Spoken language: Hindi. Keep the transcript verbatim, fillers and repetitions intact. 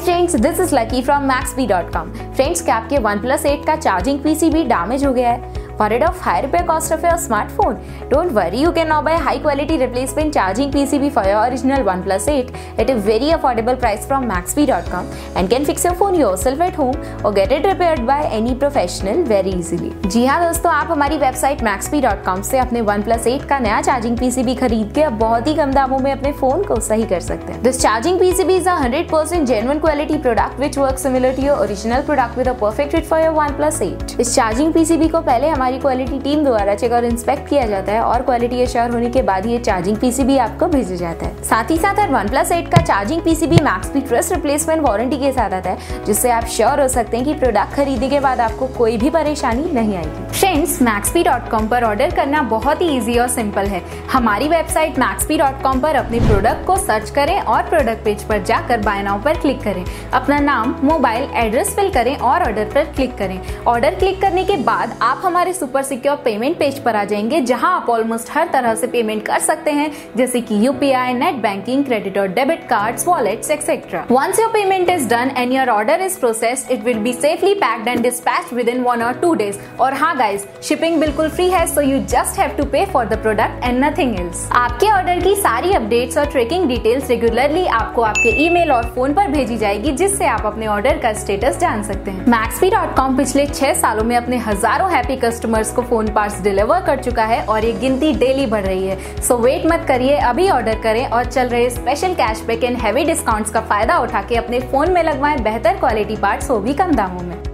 Hi friends, this is Lucky from Maxbhi dot com। Friends, क्या आपके OnePlus eight का चार्जिंग पीसीबी डैमेज हो गया है? Worried of high repair cost of your smartphone? Don't worry, you can now buy high quality replacement charging P C B for your original OnePlus eight at a very affordable price from Maxbhi dot com and can fix your phone yourself at home or get it repaired by any professional very easily। जी हाँ दोस्तों, आप हमारी वेबसाइट Maxbhi डॉट com से अपने OnePlus eight का नया चार्जिंग पीसीबी खरीद के अब बहुत ही कम दामों में अपने फोन को सही कर सकते हैं। This charging PCB is a one hundred percent genuine quality product which works similar to your original product with a perfect fit for your OnePlus eight। इस चार्जिंग पीसीबी को पहले हमारे क्वालिटी टीम द्वारा चेक और इंस्पेक्ट किया जाता है और क्वालिटी एश्योर होने के बाद ये चार्जिंग पीसीबी आपको भेजा जाता है। साथ ही साथ हर OnePlus eight का charging PCB Maxbhi trust replacement warranty के साथ आता है, जिससे आप श्योर हो सकते हैं कि प्रोडक्ट खरीदने के बाद आपको कोई भी परेशानी नहीं आएगी। फ्रेंड्स, Maxbhi डॉट com पर ऑर्डर करना बहुत ही ईजी और सिंपल है। हमारी वेबसाइट Maxbhi डॉट com पर अपने प्रोडक्ट को सर्च करें और प्रोडक्ट पेज पर जाकर बाय नाउ पर क्लिक करें, अपना नाम, मोबाइल, एड्रेस फिल करें और ऑर्डर पर क्लिक करें। ऑर्डर क्लिक करने के बाद आप हमारे सुपर सिक्योर पेमेंट पेज पर आ जाएंगे, जहां आप ऑलमोस्ट हर तरह से पेमेंट कर सकते हैं, जैसे कि यूपीआई, नेट बैंकिंग, क्रेडिट और debit cards, wallets etcetera. Once your payment is done and your order is processed, it will be safely packed and dispatched with in one or two days. और हाँ गाइस, शिपिंग बिल्कुल फ्री है, so you just have to pay for the product and nothing else. आपके ऑर्डर की सारी अपडेट्स और ट्रैकिंग डिटेल्स रेगुलरली आपको आपके ईमेल और फोन पर भेजी जाएगी, जिससे आप अपने ऑर्डर का स्टेटस जान सकते हैं। Maxbhi डॉट com पिछले छह सालों में अपने हजारों हैप्पी कस्टमर्स को फोन पार्ट्स डिलीवर कर चुका है और ये गिनती डेली बढ़ रही है। सो वेट मत करिए, अभी ऑर्डर करें और चल रहे special cashback and heavy discounts का फायदा उठा के अपने फोन में लगवाएं बेहतर क्वालिटी पार्ट्स, वो भी कम दामों में।